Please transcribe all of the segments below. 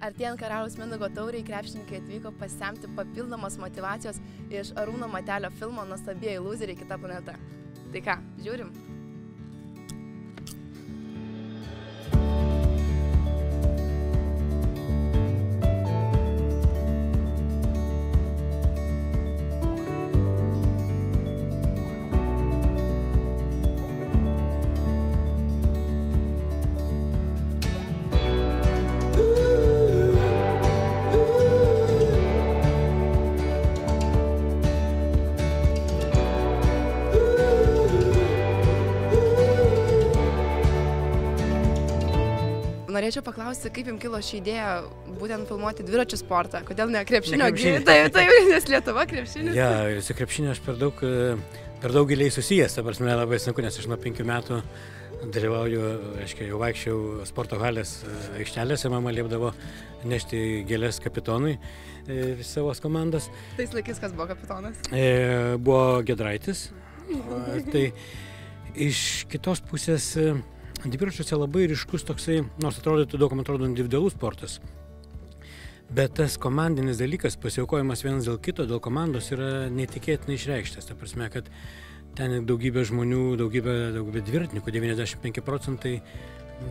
Artėjant karaliaus Mindaugo taurei, krepšininkai atvyko pasisemti papildomos motivacijos iš Arūno Matelio filmo Nuostabieji lūzeriai – Kita planeta. Tai ką, žiūrim? Norėčiau paklausti, kaip jums kilo ši idėja būtent filmuoti dviračių sportą? Kodėl ne krepšinio? Taip, nes Lietuva krepšinis. Ja, su krepšiniu aš per daug giliai susijęs, ta prasme labai sunku, nes aš nuo 5 metų dalyvauju, aiškiai, jau vaikščiau sporto halės aikštelėse, mama liepdavo nešti gėles kapitonui savos komandos. Tais laikais kas buvo kapitonas? Buvo Giedraitis. Tai iš kitos pusės dviračiuose labai ryškus toksai, nors atrodytų daug, man atrodo, individualus sportas, bet tas komandinis dalykas, pasiaukojimas vienas dėl kito, dėl komandos yra neįtikėtinai išreikštas. Ta prasme, kad ten daugybė žmonių, daugybė dviratininkų, 95%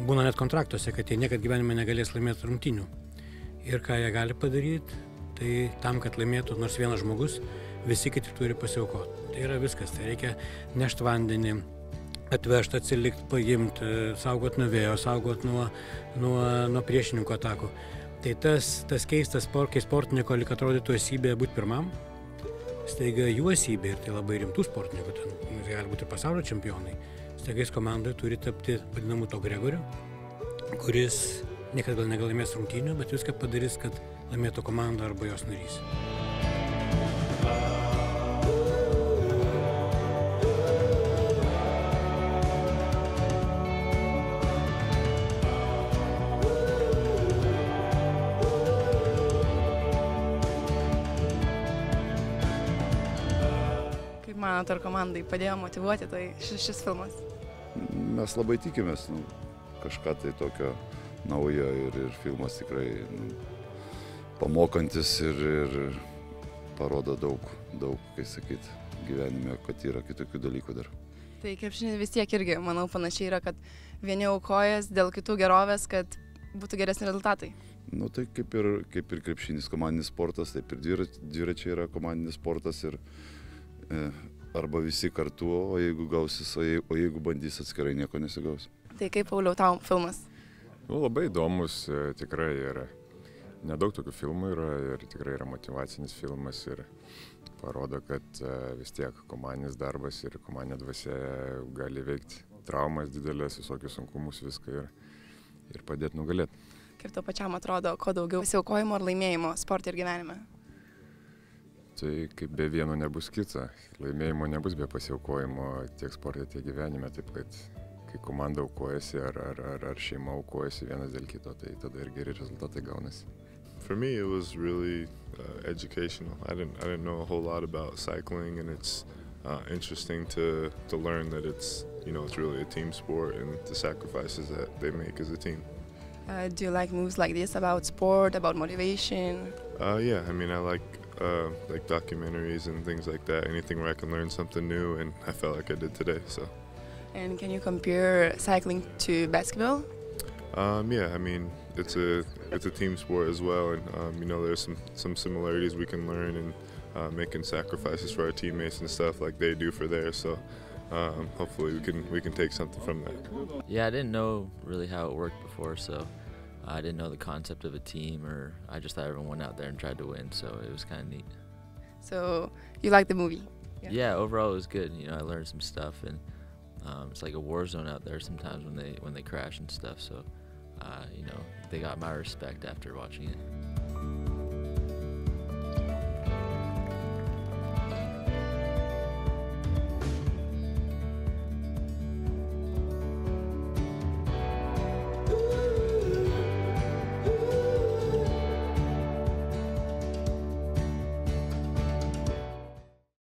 būna net kontraktuose, kad jie niekad gyvenime negalės laimėti rungtynių. Ir ką jie gali padaryti, tai tam, kad laimėtų nors vienas žmogus, visi kiti turi pasiaukoti. Tai yra viskas, tai reikia nešti vandenį, atvežti, atsilikti, paimti, saugoti nuo vėjo, saugoti nuo priešininko atakų. Tai tas keistas sportininko, lyg atrodytų esybė būti pirmam, staiga jų esybė, ir tai labai rimtų sportininkų, ten gali būti ir pasaulio čempionai, staiga jis komandoje turi tapti vadinamu to Gregoriu, kuris niekada gal negalimės rungtynių, bet viską padarys, kad laimėtų komanda arba jos narys. Manot, ar komandai padėjo motyvuoti tai šis filmas? Mes labai tikimės, kažką tai tokio naujo, ir filmas tikrai pamokantis ir parodo daug, kai sakyt, gyvenime, kad yra kitokių dalykų dar. Tai krepšinis vis tiek irgi, manau, panašiai yra, kad vieni aukojas dėl kitų gerovės, kad būtų geresni rezultatai. Tai kaip ir krepšinis komandinis sportas, taip ir dviračiai yra komandinis sportas, ir arba visi kartu, o jeigu gausis, o jeigu bandys atskirai, nieko nesigaus. Tai kaip, Pauliau, tau filmas? Labai įdomus, tikrai yra. Nedaug tokių filmų yra, ir tikrai yra motyvacinis filmas, ir parodo, kad vis tiek komandinis darbas ir komandinė dvasia gali veikti traumas didelės, visokius sunkumus, viską, ir padėti nugalėti. Kaip tau pačiam atrodo, ko daugiau pasiaukojimo ar laimėjimo sporte ir gyvenime? Tai kaip be vieno nebus kita, laimėjimo nebus be pasiaukojimo tiek sporte, tiek gyvenime, taip kad kai komanda aukojasi ar šeima aukojasi vienas dėl kito, tai tada ir geri rezultatai gaunasi. For me it was really educational. I didn't know a whole lot about cycling, and it's interesting to learn that it's really a team sport and the sacrifices that they make as a team. Do you like movies like this about sport, about motivation? Yeah, I mean, I like documentaries and things like that, anything where I can learn something new, and I felt like I did today, so. And can you compare cycling to basketball? Yeah, I mean, it's a team sport as well, and there's some similarities we can learn, and making sacrifices for our teammates and stuff like they do for theirs, so hopefully we can take something from that. Yeah, I didn't know really how it worked before, so I didn't know the concept of a team, or I just thought everyone went out there and tried to win, so it was kind of neat. So you liked the movie? Yeah, overall it was good. I learned some stuff, and it's like a war zone out there sometimes when they crash and stuff. So they got my respect after watching it.